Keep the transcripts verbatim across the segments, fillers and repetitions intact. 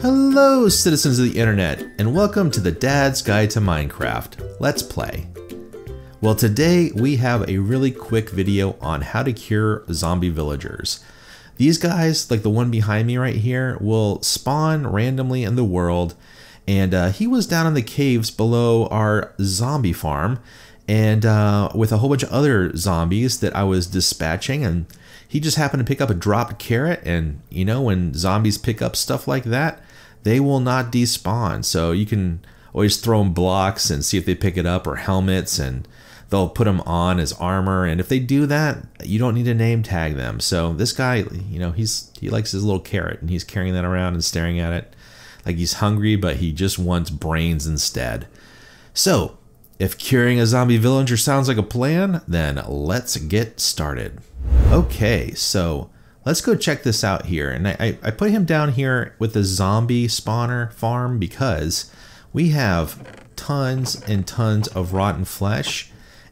Hello, citizens of the internet, and welcome to the Dad's Guide to Minecraft. Let's play. Well, today we have a really quick video on how to cure zombie villagers. These guys, like the one behind me right here, will spawn randomly in the world, and uh, he was down in the caves below our zombie farm, and uh, with a whole bunch of other zombies that I was dispatching, and he just happened to pick up a dropped carrot, and you know, when zombies pick up stuff like that, they will not despawn, so you can always throw them blocks and see if they pick it up, or helmets, and they'll put them on as armor. And if they do that, you don't need to name tag them. So this guy, you know, he's he likes his little carrot, and he's carrying that around and staring at it like he's hungry, but he just wants brains instead. So if curing a zombie villager sounds like a plan, then let's get started. Okay, so let's go check this out here. And I, I put him down here with the zombie spawner farm because we have tons and tons of rotten flesh,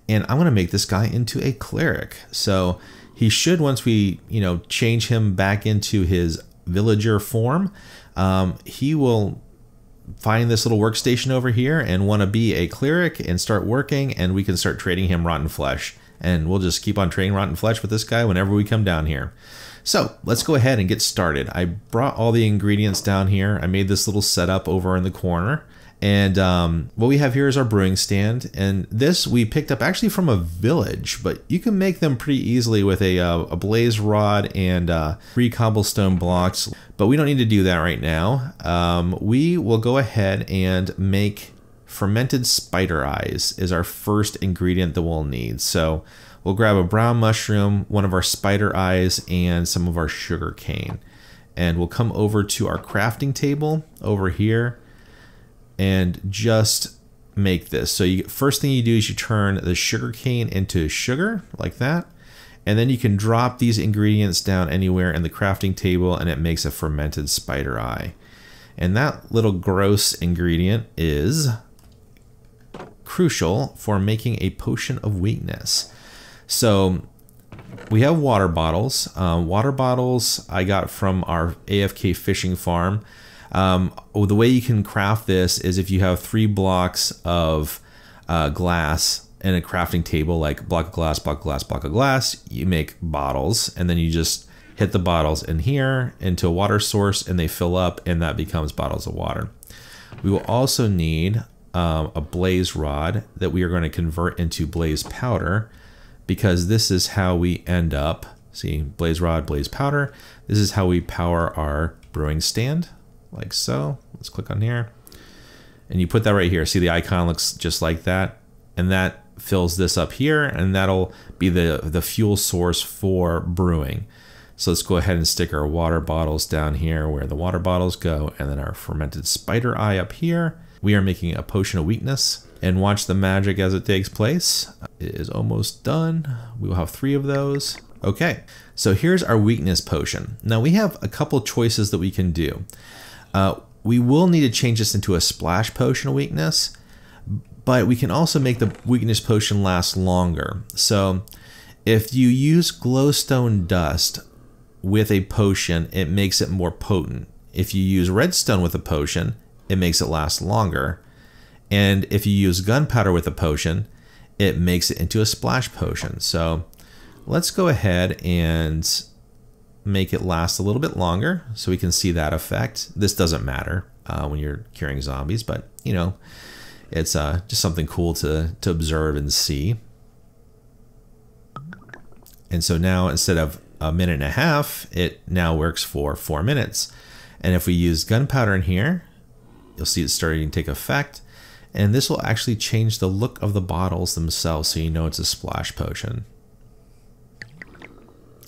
and I'm gonna make this guy into a cleric. So he should, once we, you know, change him back into his villager form, um, he will find this little workstation over here and want to be a cleric and start working, and we can start trading him rotten flesh. And we'll just keep on trading rotten flesh with this guy whenever we come down here. So let's go ahead and get started. I brought all the ingredients down here. I made this little setup over in the corner. And um, what we have here is our brewing stand. And this we picked up actually from a village, but you can make them pretty easily with a, uh, a blaze rod and uh, three cobblestone blocks. But we don't need to do that right now. Um, we will go ahead and make fermented spider eyes is our first ingredient that we'll need. So we'll grab a brown mushroom, one of our spider eyes, and some of our sugar cane. And we'll come over to our crafting table over here and just make this. So you, first thing you do is you turn the sugar cane into sugar like that. And then you can drop these ingredients down anywhere in the crafting table and it makes a fermented spider eye. And that little gross ingredient is crucial for making a potion of weakness. So we have water bottles. Um, water bottles I got from our A F K fishing farm. Um, the way you can craft this is if you have three blocks of uh, glass in a crafting table, like block of glass, block of glass, block of glass, you make bottles, and then you just hit the bottles in here into a water source and they fill up, and that becomes bottles of water. We will also need Um, a blaze rod that we are going to convert into blaze powder, because this is how we end up, see, blaze rod, blaze powder. This is how we power our brewing stand, like so. Let's click on here. And you put that right here. See, the icon looks just like that. And that fills this up here, and that'll be the, the fuel source for brewing. So let's go ahead and stick our water bottles down here where the water bottles go, and then our fermented spider eye up here. We are making a potion of weakness, and watch the magic as it takes place. It is almost done. We will have three of those. Okay, so here's our weakness potion. Now we have a couple choices that we can do. Uh, we will need to change this into a splash potion of weakness, but we can also make the weakness potion last longer. So if you use glowstone dust with a potion, it makes it more potent. If you use redstone with a potion, it makes it last longer. And if you use gunpowder with a potion, it makes it into a splash potion. So let's go ahead and make it last a little bit longer so we can see that effect. This doesn't matter uh, when you're curing zombies, but you know, it's uh, just something cool to, to observe and see. And so now instead of a minute and a half, it now works for four minutes. And if we use gunpowder in here, you'll see it starting to take effect, and this will actually change the look of the bottles themselves, so you know it's a splash potion.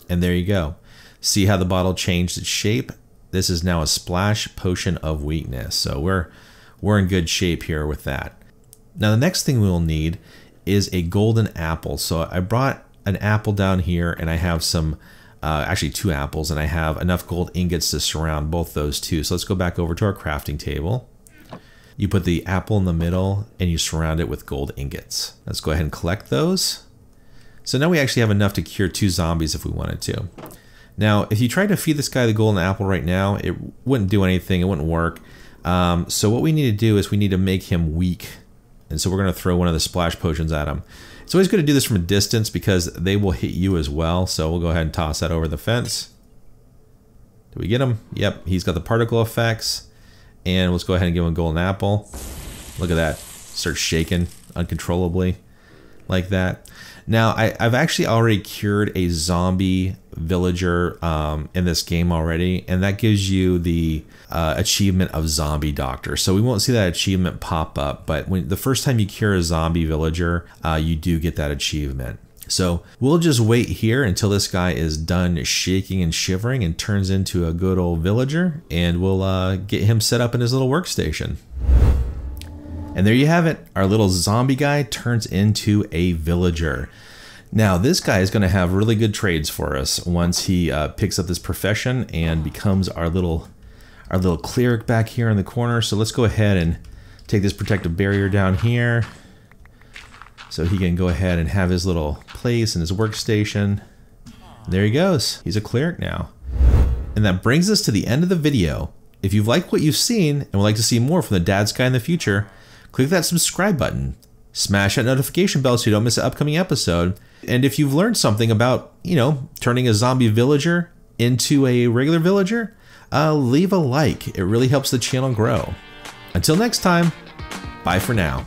And there you go. See how the bottle changed its shape? This is now a splash potion of weakness, so we're we're in good shape here with that. Now the next thing we'll need is a golden apple. So I brought an apple down here, and I have some Uh, actually two apples, and I have enough gold ingots to surround both those two. So let's go back over to our crafting table. You put the apple in the middle and you surround it with gold ingots. Let's go ahead and collect those. So now we actually have enough to cure two zombies if we wanted to. Now, if you tried to feed this guy the golden apple right now, it wouldn't do anything, it wouldn't work. Um, so what we need to do is we need to make him weak. And so we're gonna throw one of the splash potions at him. It's always good to do this from a distance because they will hit you as well. So we'll go ahead and toss that over the fence. Did we get him? Yep, he's got the particle effects. And let's go ahead and give him a golden apple. Look at that, starts shaking uncontrollably like that. Now, I, I've actually already cured a zombie villager um, in this game already, and that gives you the uh, achievement of zombie doctor. So we won't see that achievement pop up, but when the first time you cure a zombie villager, uh, you do get that achievement. So we'll just wait here until this guy is done shaking and shivering and turns into a good old villager, and we'll uh, get him set up in his little workstation. And there you have it. Our little zombie guy turns into a villager. Now this guy is going to have really good trades for us once he uh, picks up this profession and becomes our little our little cleric back here in the corner. So let's go ahead and take this protective barrier down here so he can go ahead and have his little place and his workstation. There he goes. He's a cleric now. And that brings us to the end of the video. If you've liked what you've seen and would like to see more from the Dad's Guide in the future, click that subscribe button, smash that notification bell so you don't miss an upcoming episode. And if you've learned something about, you know, turning a zombie villager into a regular villager, uh, leave a like. It really helps the channel grow. Until next time, bye for now.